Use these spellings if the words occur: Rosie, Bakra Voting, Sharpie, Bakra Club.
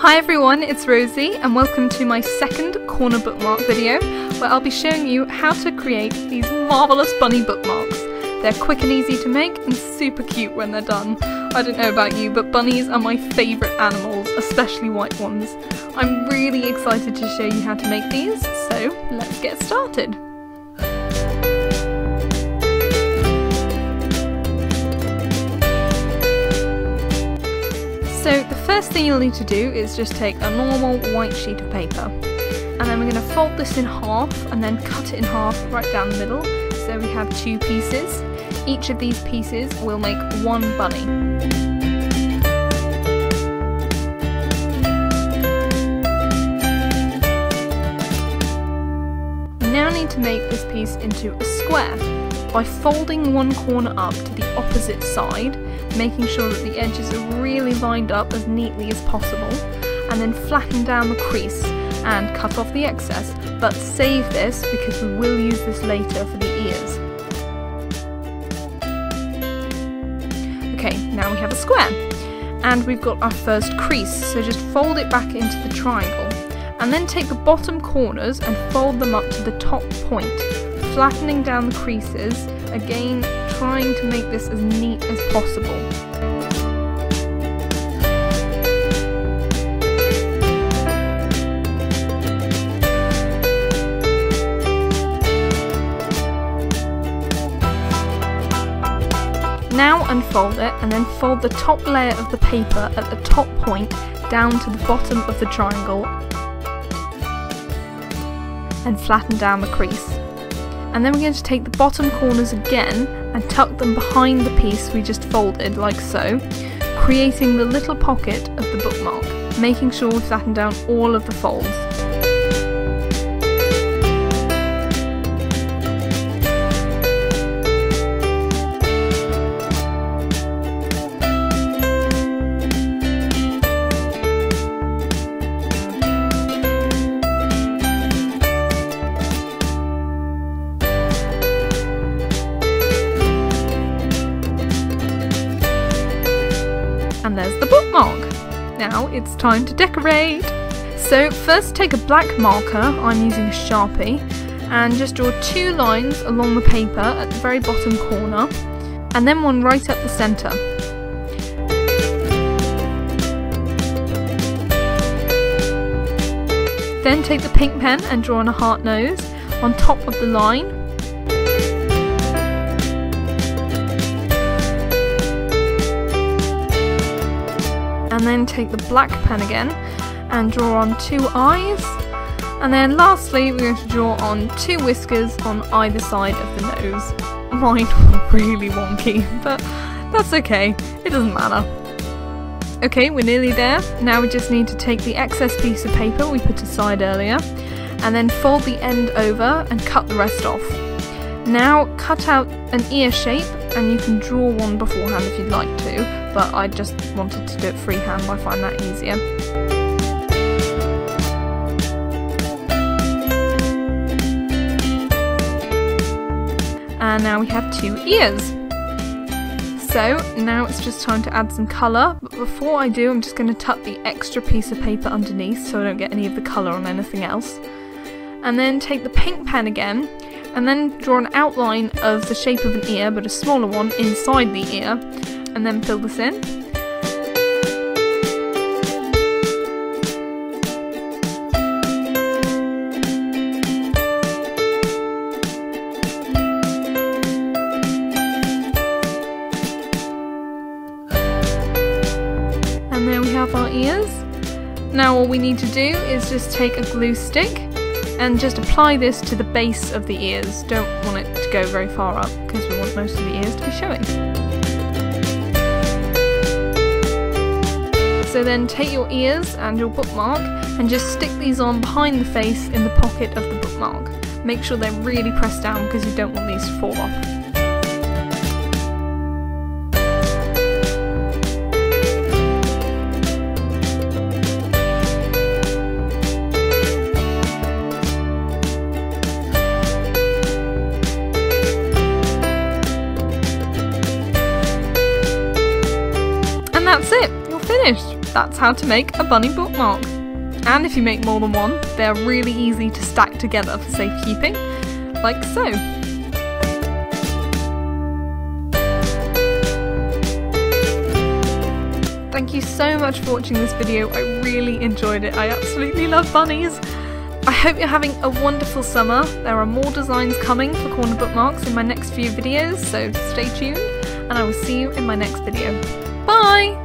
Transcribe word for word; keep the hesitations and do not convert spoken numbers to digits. Hi everyone, it's Rosie and welcome to my second corner bookmark video where I'll be showing you how to create these marvellous bunny bookmarks. They're quick and easy to make and super cute when they're done. I don't know about you, but bunnies are my favourite animals, especially white ones. I'm really excited to show you how to make these, so let's get started. So the first thing you'll need to do is just take a normal white sheet of paper and then we're going to fold this in half and then cut it in half right down the middle, so we have two pieces. Each of these pieces will make one bunny. You now need to make this piece into a square by folding one corner up to the opposite side, making sure that the edges are really lined up as neatly as possible, and then flatten down the crease and cut off the excess, but save this because we will use this later for the ears. Okay, now we have a square and we've got our first crease, so just fold it back into the triangle and then take the bottom corners and fold them up to the top point, flattening down the creases, again trying to make this as neat as possible. Now unfold it and then fold the top layer of the paper at the top point down to the bottom of the triangle and flatten down the crease. And then we're going to take the bottom corners again and tuck them behind the piece we just folded, like so, creating the little pocket of the bookmark, making sure we've flattened down all of the folds. And there's the bookmark! Now it's time to decorate! So first take a black marker, I'm using a Sharpie, and just draw two lines along the paper at the very bottom corner, and then one right up the centre. Then take the pink pen and draw on a heart nose on top of the line. And then take the black pen again and draw on two eyes, and then lastly we're going to draw on two whiskers on either side of the nose. Mine were really wonky, but that's okay, it doesn't matter. Okay, we're nearly there. Now we just need to take the excess piece of paper we put aside earlier and then fold the end over and cut the rest off. Now cut out an ear shape, and you can draw one beforehand if you'd like to, but I just wanted to do it freehand, I find that easier. And now we have two ears. So now it's just time to add some colour, but before I do I'm just going to tuck the extra piece of paper underneath so I don't get any of the colour on anything else. And then take the pink pen again and then draw an outline of the shape of an ear, but a smaller one inside the ear, and then fill this in. And there we have our ears. Now all we need to do is just take a glue stick and just apply this to the base of the ears. Don't want it to go very far up because we want most of the ears to be showing. So then take your ears and your bookmark and just stick these on behind the face in the pocket of the bookmark. Make sure they're really pressed down because you don't want these to fall off. And that's it, you're finished! That's how to make a bunny bookmark. And if you make more than one, they're really easy to stack together for safekeeping, like so. Thank you so much for watching this video, I really enjoyed it, I absolutely love bunnies! I hope you're having a wonderful summer, there are more designs coming for corner bookmarks in my next few videos, so stay tuned, and I will see you in my next video. Bye!